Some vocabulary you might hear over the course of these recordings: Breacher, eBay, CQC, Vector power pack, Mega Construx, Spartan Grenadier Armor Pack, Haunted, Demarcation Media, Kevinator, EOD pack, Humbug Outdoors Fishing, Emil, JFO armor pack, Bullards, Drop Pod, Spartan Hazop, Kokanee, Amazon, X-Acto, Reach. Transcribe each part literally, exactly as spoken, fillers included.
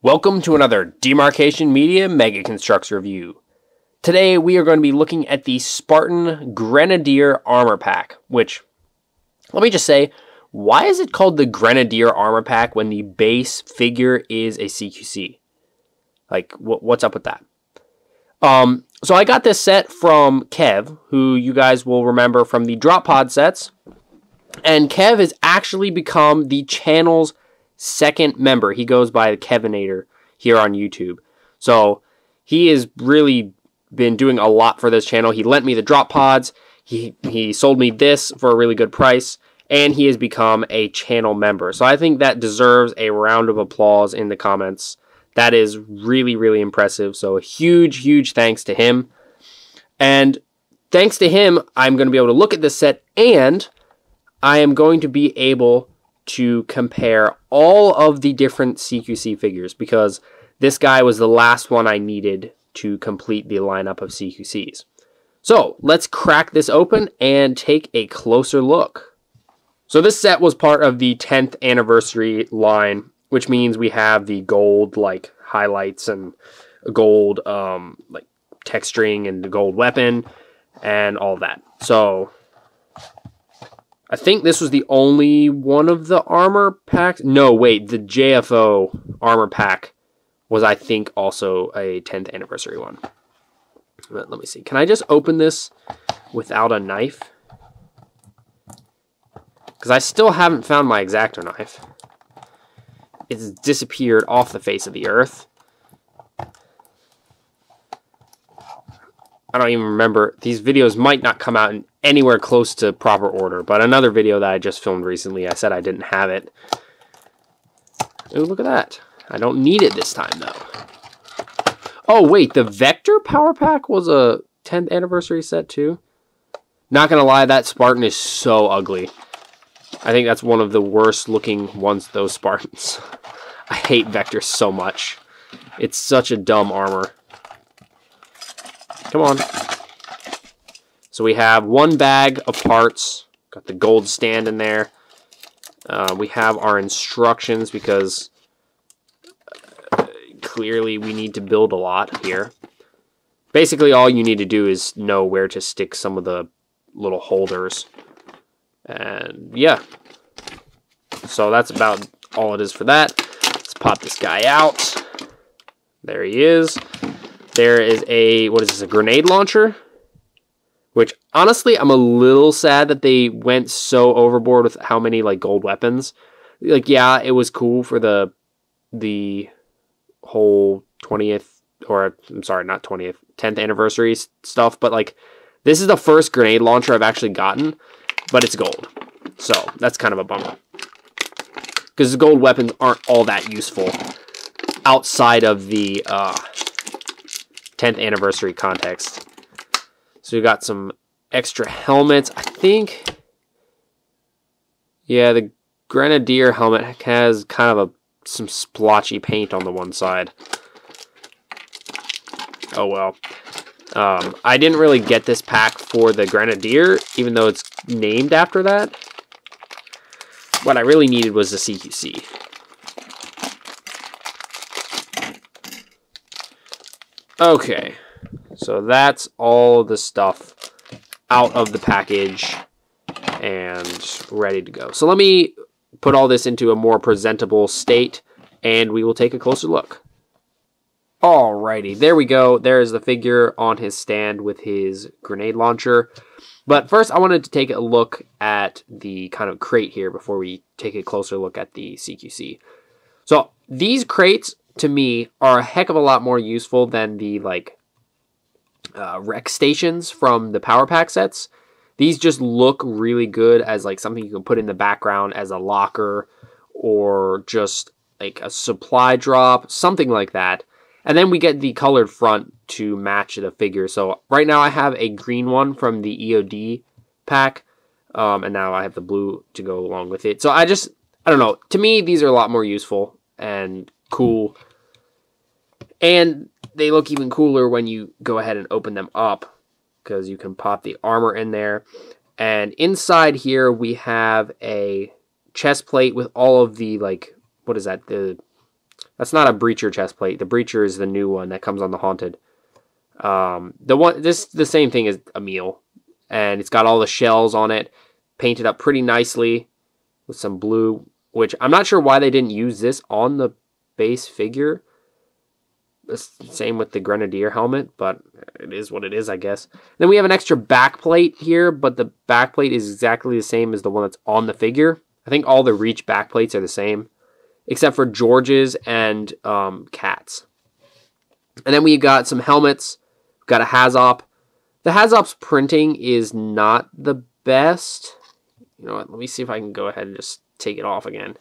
Welcome to another Demarcation Media Mega Construx review. Today we are going to be looking at the Spartan Grenadier Armor Pack, which, let me just say, why is it called the Grenadier Armor Pack when the base figure is a C Q C? Like, wh what's up with that? Um, so I got this set from Kev, who you guys will remember from the Drop Pod sets, and Kev has actually become the channel's second member. He goes by the Kevinator here on YouTube. So he has really been doing a lot for this channel. He lent me the drop pods. He, he sold me this for a really good price. And he has become a channel member. So I think that deserves a round of applause in the comments. That is really, really impressive. So a huge, huge thanks to him. And thanks to him, I'm going to be able to look at this set. And I am going to be able to compare all of the different C Q C figures, because this guy was the last one I needed to complete the lineup of C Q Cs. So let's crack this open and take a closer look. So this set was part of the tenth anniversary line, which means we have the gold like highlights and gold um, like texturing and the gold weapon and all that. So I think this was the only one of the armor packs. No, wait, the J F O armor pack was, I think, also a tenth anniversary one. But let me see. Can I just open this without a knife? Because I still haven't found my X-Acto knife. It's disappeared off the face of the earth. I don't even remember. These videos might not come out in anywhere close to proper order, but another video that I just filmed recently, I said I didn't have it. Oh, look at that. I don't need it this time, though. Oh, wait, the Vector power pack was a tenth anniversary set, too? Not gonna lie, that Spartan is so ugly. I think that's one of the worst-looking ones, those Spartans. I hate Vector so much. It's such a dumb armor. Come on. So we have one bag of parts. Got the gold stand in there. Uh, we have our instructions because uh, clearly we need to build a lot here. Basically, all you need to do is know where to stick some of the little holders. And yeah. So that's about all it is for that. Let's pop this guy out. There he is. There is a, what is this, a grenade launcher? Which, honestly, I'm a little sad that they went so overboard with how many, like, gold weapons. Like, yeah, it was cool for the the whole twentieth, or, I'm sorry, not twentieth, tenth anniversary stuff. But, like, this is the first grenade launcher I've actually gotten, but it's gold. So, that's kind of a bummer. Because the gold weapons aren't all that useful outside of the uh tenth anniversary context. So we got some extra helmets. I think, yeah, the Grenadier helmet has kind of a some splotchy paint on the one side. Oh well. Um, I didn't really get this pack for the Grenadier, even though it's named after that. What I really needed was the C Q C. Okay, so that's all the stuff out of the package and ready to go. So let me put all this into a more presentable state, and we will take a closer look. Alrighty, there we go. There is the figure on his stand with his grenade launcher. But first, I wanted to take a look at the kind of crate here before we take a closer look at the C Q C. So these crates, to me, are a heck of a lot more useful than the like uh, rec stations from the power pack sets. These just look really good as like something you can put in the background as a locker or just like a supply drop, something like that. And then we get the colored front to match the figure. So right now I have a green one from the E O D pack, um, and now I have the blue to go along with it. So I just, I don't know. To me, these are a lot more useful and cool. And they look even cooler when you go ahead and open them up, because you can pop the armor in there. And inside here we have a chest plate with all of the, like, what is that? The That's not a Breacher chestplate. The Breacher is the new one that comes on the Haunted. Um, the one, this the same thing as Emil, and it's got all the shells on it, painted up pretty nicely with some blue. Which I'm not sure why they didn't use this on the base figure. Same with the Grenadier helmet, but it is what it is, I guess. Then we have an extra backplate here, but the backplate is exactly the same as the one that's on the figure. I think all the Reach backplates are the same, except for George's and um, Cat's. And then we got some helmets. We've got a Hazop. The Hazop's printing is not the best. You know what? Let me see if I can go ahead and just take it off again.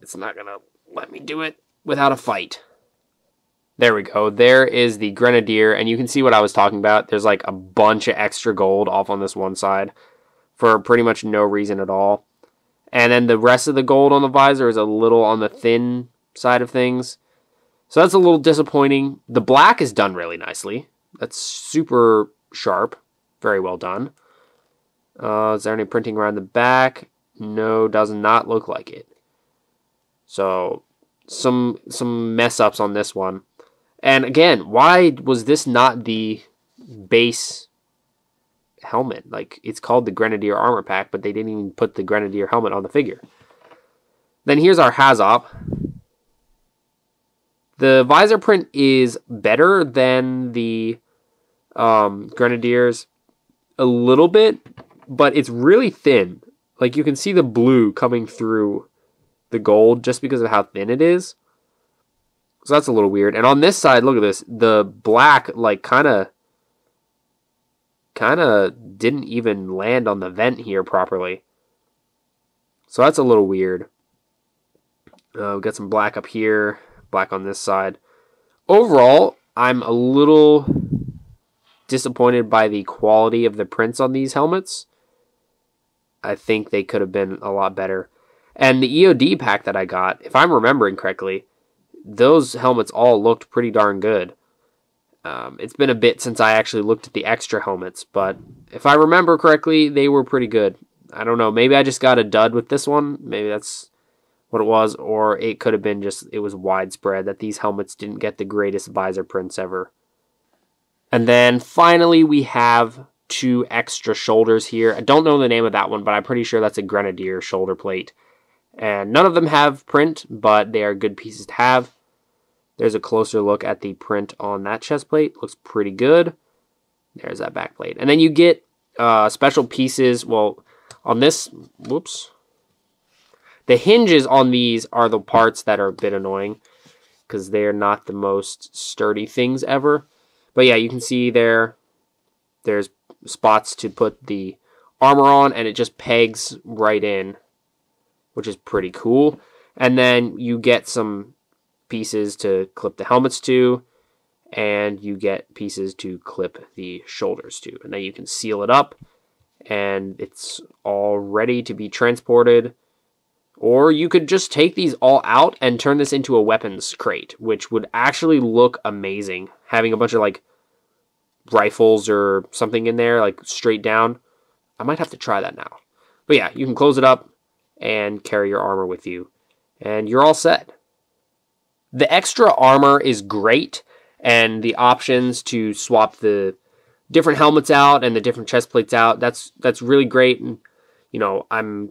It's not going to let me do it without a fight. There we go. There is the Grenadier, and you can see what I was talking about. There's like a bunch of extra gold off on this one side for pretty much no reason at all. And then the rest of the gold on the visor is a little on the thin side of things. So that's a little disappointing. The black is done really nicely. That's super sharp. Very well done. Uh, is there any printing around the back? No, does not look like it. So some some mess ups on this one. And again, why was this not the base helmet? Like, it's called the Grenadier Armor Pack, but they didn't even put the Grenadier helmet on the figure. Then here's our Hazop. The visor print is better than the um, Grenadiers a little bit, but it's really thin. Like, you can see the blue coming through the gold just because of how thin it is. So that's a little weird. And on this side, look at this. The black, like, kind of kind of didn't even land on the vent here properly. So that's a little weird. Uh, we've got some black up here, black on this side. Overall, I'm a little disappointed by the quality of the prints on these helmets. I think they could have been a lot better. And the E O D pack that I got, if I'm remembering correctly, those helmets all looked pretty darn good. Um, it's been a bit since I actually looked at the extra helmets, but if I remember correctly, they were pretty good. I don't know. Maybe I just got a dud with this one. Maybe that's what it was, or it could have been just it was widespread that these helmets didn't get the greatest visor prints ever. And then finally, we have two extra shoulders here. I don't know the name of that one, but I'm pretty sure that's a Grenadier shoulder plate. And none of them have print, but they are good pieces to have. There's a closer look at the print on that chest plate. Looks pretty good. There's that back plate. And then you get uh, special pieces. Well, on this, whoops. The hinges on these are the parts that are a bit annoying because they're not the most sturdy things ever. But yeah, you can see there, there's spots to put the armor on, and it just pegs right in, which is pretty cool. And then you get some pieces to clip the helmets to, and you get pieces to clip the shoulders to. And then you can seal it up, and it's all ready to be transported. Or you could just take these all out and turn this into a weapons crate, which would actually look amazing. Having a bunch of, like, rifles or something in there, like, straight down. I might have to try that now. But yeah, you can close it up and carry your armor with you, and you're all set. The extra armor is great, and the options to swap the different helmets out and the different chest plates out, that's, that's really great, and, you know, I'm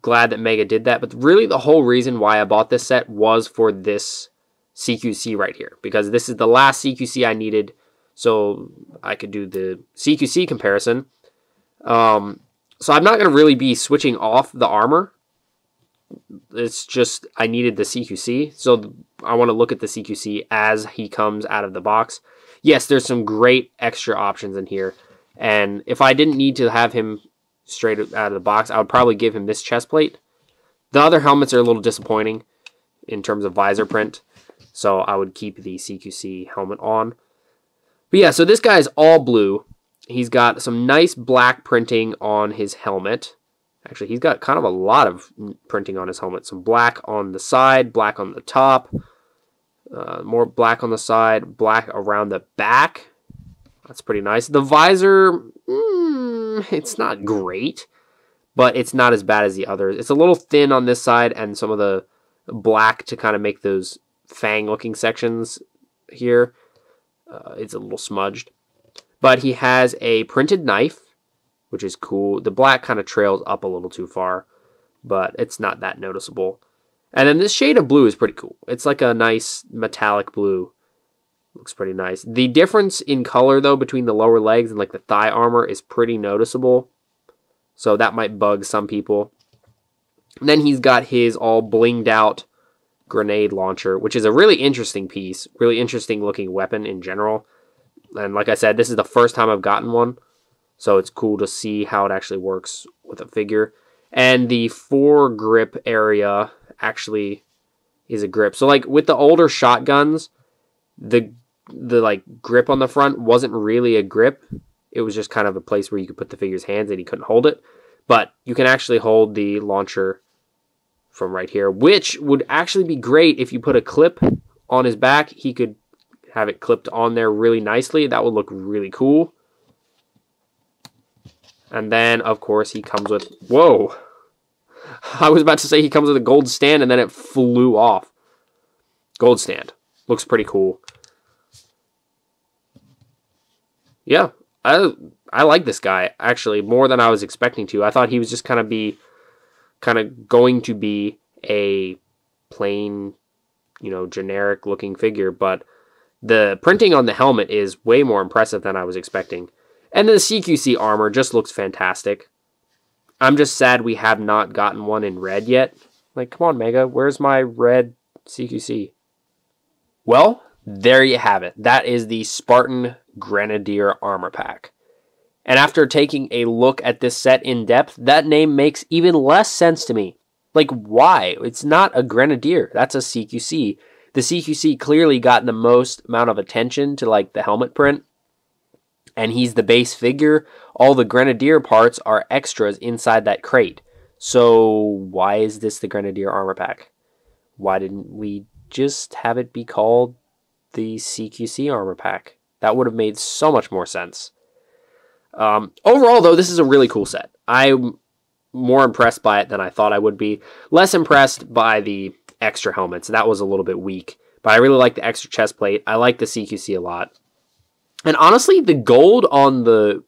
glad that Mega did that, but really the whole reason why I bought this set was for this C Q C right here, because this is the last C Q C I needed, so I could do the C Q C comparison. Um, so I'm not going to really be switching off the armor. It's just I needed the C Q C, so I want to look at the C Q C as he comes out of the box. Yes, there's some great extra options in here, and if I didn't need to have him straight out of the box, I would probably give him this chest plate. The other helmets are a little disappointing in terms of visor print, so I would keep the C Q C helmet on. But yeah, so this guy is all blue. He's got some nice black printing on his helmet. Actually, he's got kind of a lot of printing on his helmet. Some black on the side, black on the top, uh, more black on the side, black around the back. That's pretty nice. The visor, mm, it's not great, but it's not as bad as the others. It's a little thin on this side, and some of the black to kind of make those fang-looking sections here. Uh, it's a little smudged. But he has a printed knife, which is cool. The black kind of trails up a little too far, but it's not that noticeable. And then this shade of blue is pretty cool. It's like a nice metallic blue. Looks pretty nice. The difference in color, though, between the lower legs and like the thigh armor is pretty noticeable. So that might bug some people. And then he's got his all blinged out grenade launcher, which is a really interesting piece. Really interesting looking weapon in general. And like I said, this is the first time I've gotten one. So it's cool to see how it actually works with a figure. And the foregrip area actually is a grip. So like with the older shotguns, the the like grip on the front wasn't really a grip. It was just kind of a place where you could put the figure's hands and he couldn't hold it. But you can actually hold the launcher from right here, which would actually be great if you put a clip on his back. He could have it clipped on there really nicely. That would look really cool. And then, of course, he comes with... Whoa! I was about to say he comes with a gold stand, and then it flew off. Gold stand. Looks pretty cool. Yeah, I I like this guy, actually, more than I was expecting to. I thought he was just kind of be... kind of going to be a plain, you know, generic-looking figure, but the printing on the helmet is way more impressive than I was expecting. And the C Q C armor just looks fantastic. I'm just sad we have not gotten one in red yet. Like, come on, Mega, where's my red C Q C? Well, there you have it. That is the Spartan Grenadier Armor Pack. And after taking a look at this set in depth, that name makes even less sense to me. Like, why? It's not a Grenadier. That's a C Q C. The C Q C clearly got the most amount of attention to, like, the helmet print. And he's the base figure. All the Grenadier parts are extras inside that crate. So why is this the Grenadier Armor Pack? Why didn't we just have it be called the C Q C Armor Pack? That would have made so much more sense. Um, overall, though, this is a really cool set. I'm more impressed by it than I thought I would be. Less impressed by the extra helmets. That was a little bit weak. But I really like the extra chest plate. I like the C Q C a lot. And honestly, the gold on the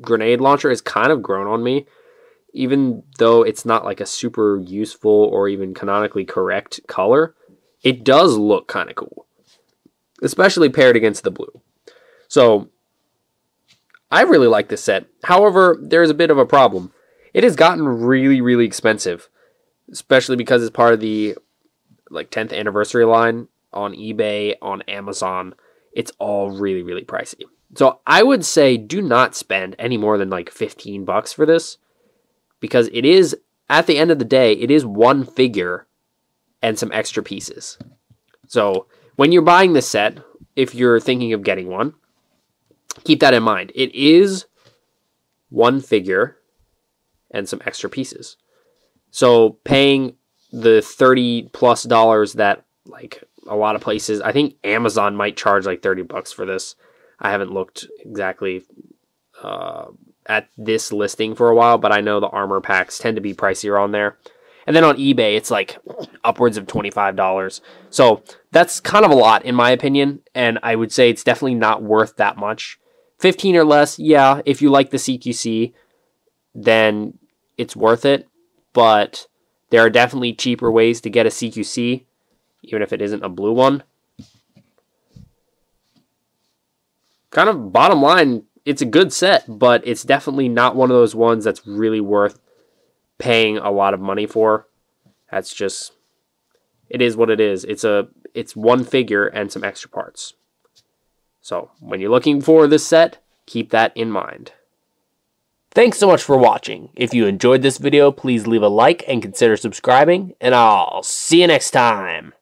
grenade launcher has kind of grown on me, even though it's not like a super useful or even canonically correct color. It does look kind of cool, especially paired against the blue. So I really like this set. However, there is a bit of a problem. It has gotten really, really expensive, especially because it's part of the like tenth anniversary line on eBay, on Amazon. It's all really, really pricey. So I would say do not spend any more than like fifteen bucks for this, because it is, at the end of the day, it is one figure and some extra pieces. So when you're buying this set, if you're thinking of getting one, keep that in mind. It is one figure and some extra pieces. So paying the thirty plus dollars that like a lot of places, I think Amazon might charge like thirty bucks for this. I haven't looked exactly uh, at this listing for a while, but I know the armor packs tend to be pricier on there. And then on eBay, it's like upwards of twenty-five dollars. So that's kind of a lot in my opinion. And I would say it's definitely not worth that much. fifteen or less. Yeah. If you like the C Q C, then it's worth it. But there are definitely cheaper ways to get a C Q C, even if it isn't a blue one. Kind of bottom line, it's a good set, but it's definitely not one of those ones that's really worth paying a lot of money for. That's just, it is what it is. It's a, it's one figure and some extra parts. So when you're looking for this set, keep that in mind. Thanks so much for watching. If you enjoyed this video, please leave a like and consider subscribing, and I'll see you next time.